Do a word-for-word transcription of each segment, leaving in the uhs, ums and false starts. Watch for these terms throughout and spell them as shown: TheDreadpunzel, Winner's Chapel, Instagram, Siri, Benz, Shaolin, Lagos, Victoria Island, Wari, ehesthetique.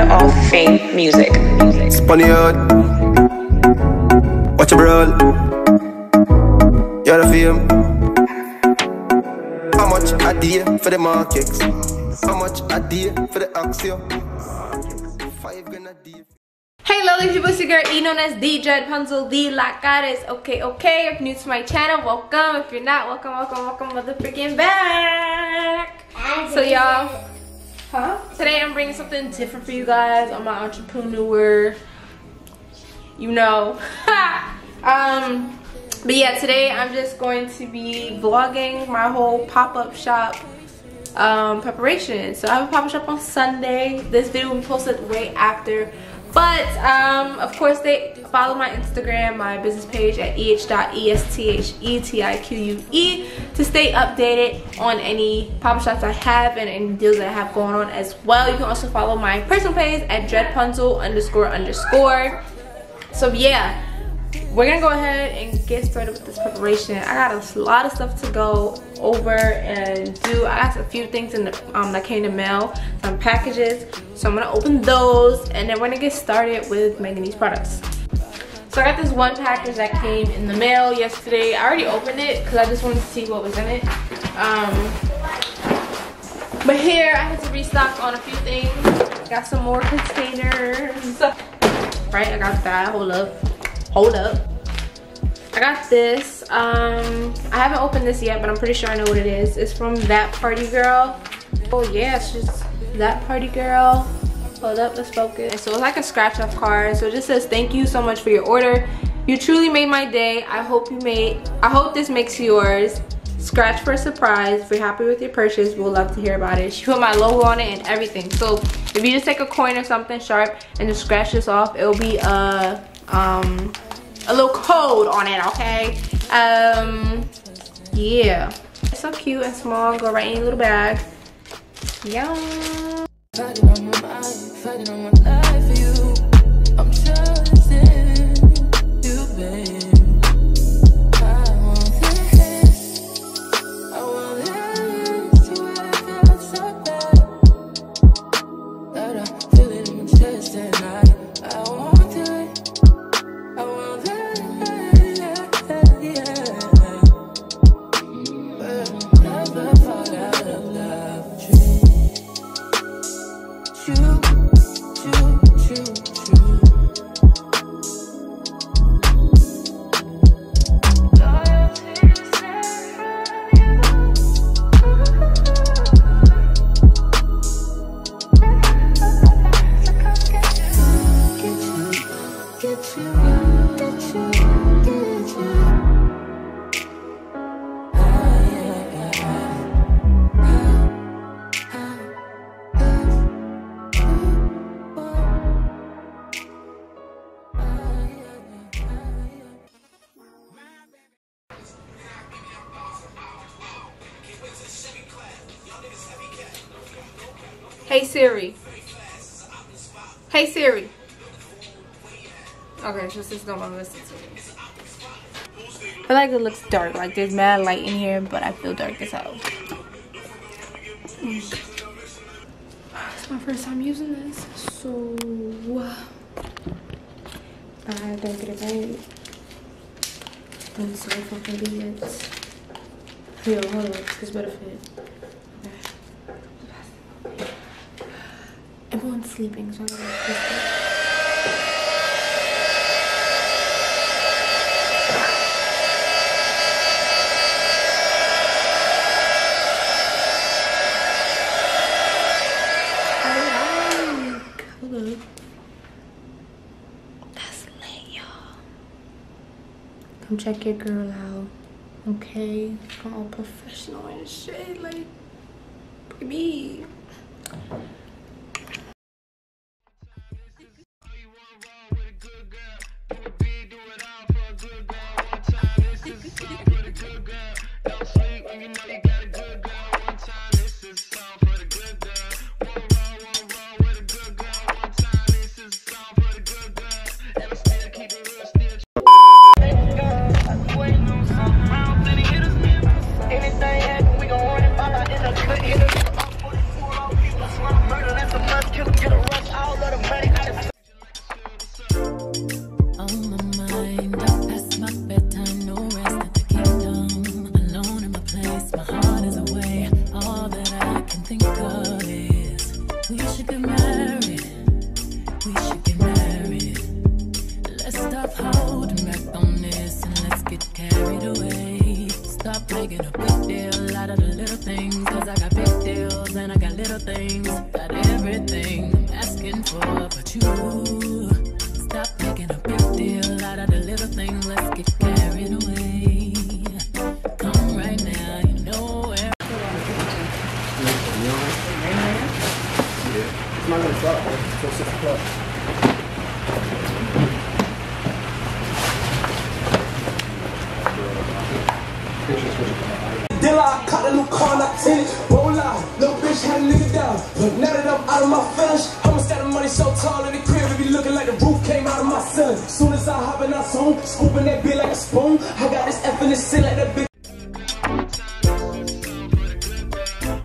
out all fake music. Spun your heart, watch your brawl. You're the fame. How much a day for the markets? How much a day for the action? Five gonna day. Hey lovely people, it's your girl E known as TheDreadpunzel, the Black Goddess. Okay, okay, if new to my channel, welcome. If you're not, welcome, welcome, welcome, mother freaking back. So y'all, huh? Today I'm bringing something different for you guys on my entrepreneur, you know. um, but yeah, today I'm just going to be vlogging my whole pop-up shop um, preparation. So I have a pop-up shop on Sunday. This video will be posted way after. But um, of course, they follow my Instagram, my business page at eh dot esthétique to stay updated on any pop-up shops I have and any deals that I have going on as well. You can also follow my personal page at dreadpunzel underscore underscore. So yeah, we're gonna go ahead and get started with this preparation. I got a lot of stuff to go over and do. I got a few things in the um that came in the mail, some packages. So I'm gonna open those and then we're gonna get started with making these products. So I got this one package that came in the mail yesterday. I already opened it because I just wanted to see what was in it. Um, but here I had to restock on a few things. Got some more containers. Right, I got that. Hold up. Hold up. I got this. Um, I haven't opened this yet, but I'm pretty sure I know what it is. It's from That Party Girl. Oh yeah, it's just That Party Girl. Hold up, let's focus. So it's like a scratch off card. So it just says, thank you so much for your order. You truly made my day. I hope you made, I hope this makes yours. Scratch for a surprise. If you're happy with your purchase, we'll love to hear about it. She put my logo on it and everything. So if you just take a coin or something sharp and just scratch this off, it'll be a, uh, um a little code on it, okay? Um yeah, it's so cute and small. Go right in your little bag. Yeah, Hey Siri. Hey Siri. Okay, so this don't want to listen to it. I feel like it looks dark. Like there's mad light in here, but I feel dark as hell. Mm. It's my first time using this, so I don't get it right. I'm sorry for convenience. Yo, hold on, it's better for it. Everyone's sleeping, so I'm gonna sleep. I like. Hello. That's late, y'all. Come check your girl out, okay? I'm all professional and shit, like, baby. Anything we gon' run it by in a good. until six o'clock. Dilla, I caught a new car and I tint it. Roll out, little bitch had a nigga down. But now that I'm out of my fence, I'ma stack the money so tall in the crib, it be looking like the roof came out of my sun. Soon as I hop in, I zone, scooping that bitch like a spoon. I got this F in this shit like that bitch. So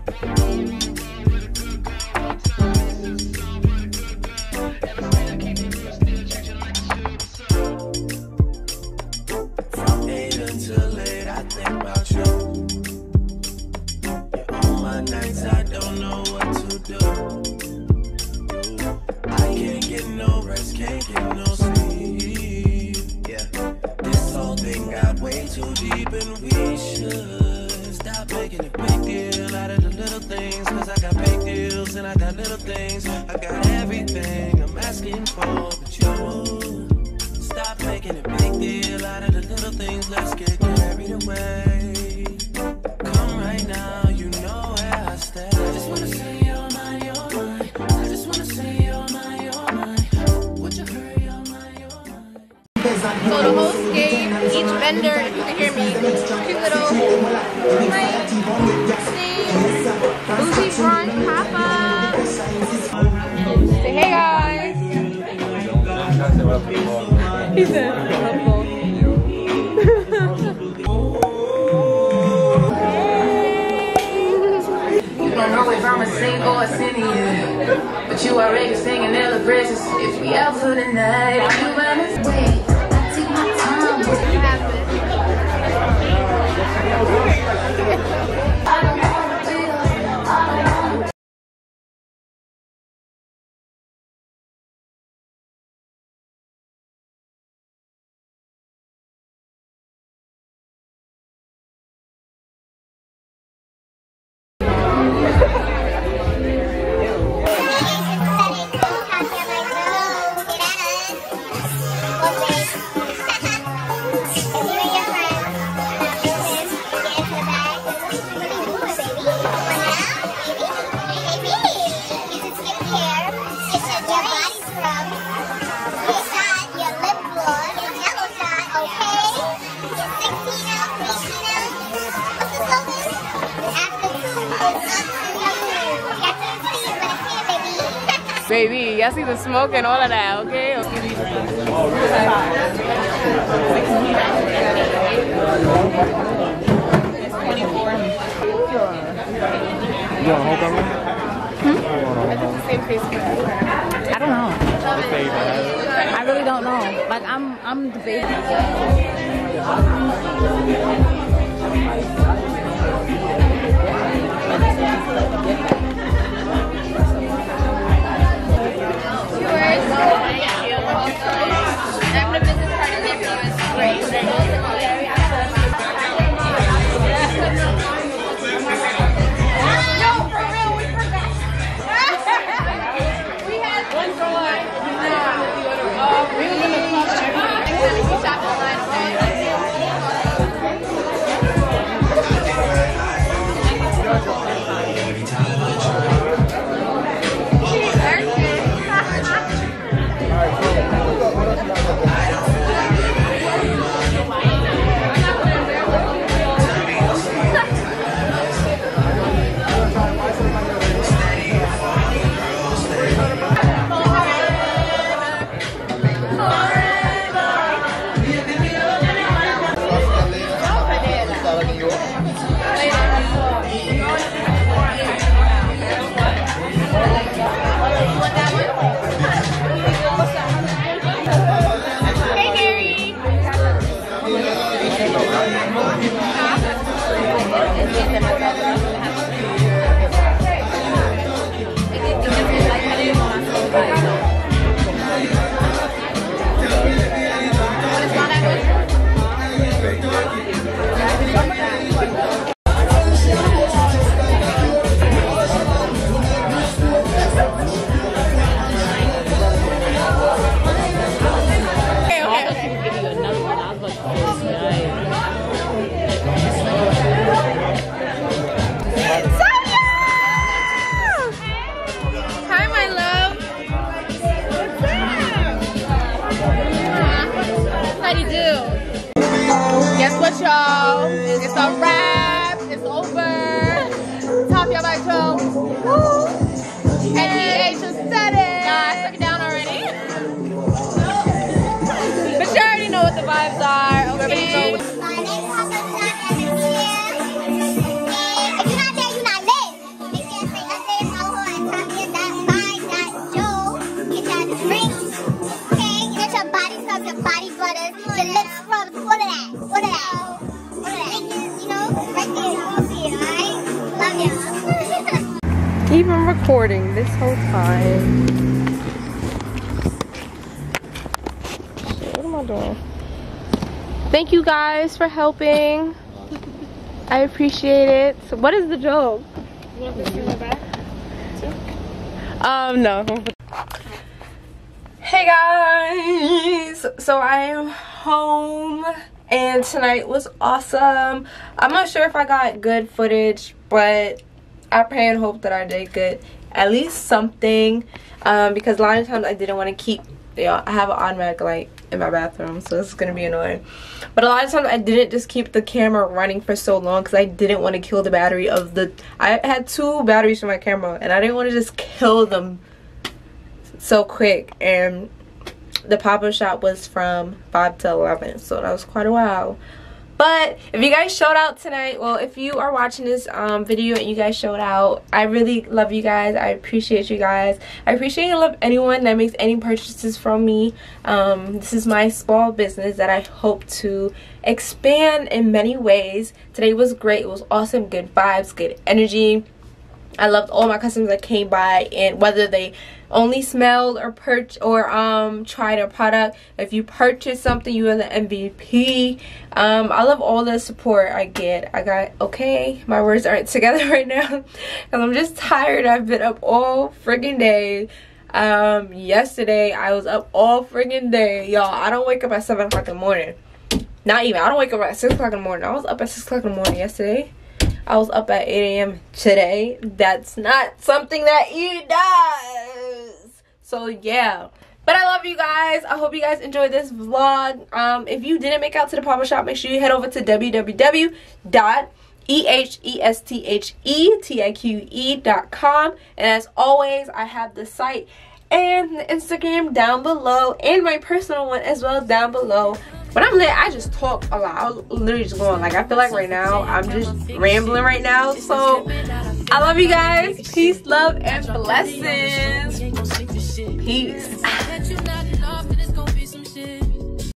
the host gave each vendor, if you can hear me, cute little plate, thing, bougie brunch, pop-up. Say hey guys! He said, helpful. You don't know if I'm a sing or a singing, but you already singing Ella Bridges. If we out for the night, you better wait. Baby, y'all see the smoke and all of that, okay? Hmm? I don't know. I really don't know. Like I'm I'm debating. After business party, they feel it's great. They go to the area. No, for real, we forgot. We had one for lunch. We were in the club. Actually, we shot for lunch. Every time. much, y'all. It's a wrap. It's over. Top y'all by Joe. And eh dot esthétique. Nah, I stuck it down already. But you already know what the vibes are. Okay. okay. Even recording this whole time. Shit, what am I doing? Thank you guys for helping. I appreciate it. So what is the joke? You want this in the back? Um, no. Hey guys! So I am home and tonight was awesome. I'm not sure if I got good footage, but I pray and hope that I did good, at least something, um, because a lot of times I didn't want to keep, you know, I have an automatic light in my bathroom, so it's going to be annoying, but a lot of times I didn't just keep the camera running for so long, because I didn't want to kill the battery of the, I had two batteries for my camera, and I didn't want to just kill them so quick, and the pop-up shop was from five to eleven, so that was quite a while. But if you guys showed out tonight, well, if you are watching this um, video and you guys showed out, I really love you guys. I appreciate you guys. I appreciate and love anyone that makes any purchases from me. Um, this is my small business that I hope to expand in many ways. Today was great. It was awesome. Good vibes. Good energy. I loved all my customers that came by, and whether they only smelled or purch or um tried a product, if you purchase something, you are the M V P. um I love all the support I get. I got okay my words aren't together right now because I'm just tired. I've been up all friggin day. Um yesterday I was up all friggin day, y'all. I don't wake up at seven o'clock in the morning, not even. I don't wake up at six o'clock in the morning. I was up at six o'clock in the morning yesterday. I was up at eight A M today. That's not something that he does. So yeah. But I love you guys. I hope you guys enjoyed this vlog. Um, if you didn't make out to the pop-up shop, make sure you head over to w w w dot eh dot esthétique dot com. And as always, I have the site and the Instagram down below, and my personal one as well down below. When I'm lit, I just talk a lot. I literally just go on. Like, I feel like right now, I'm just rambling right now. So, I love you guys. Peace, love, and blessings. Peace.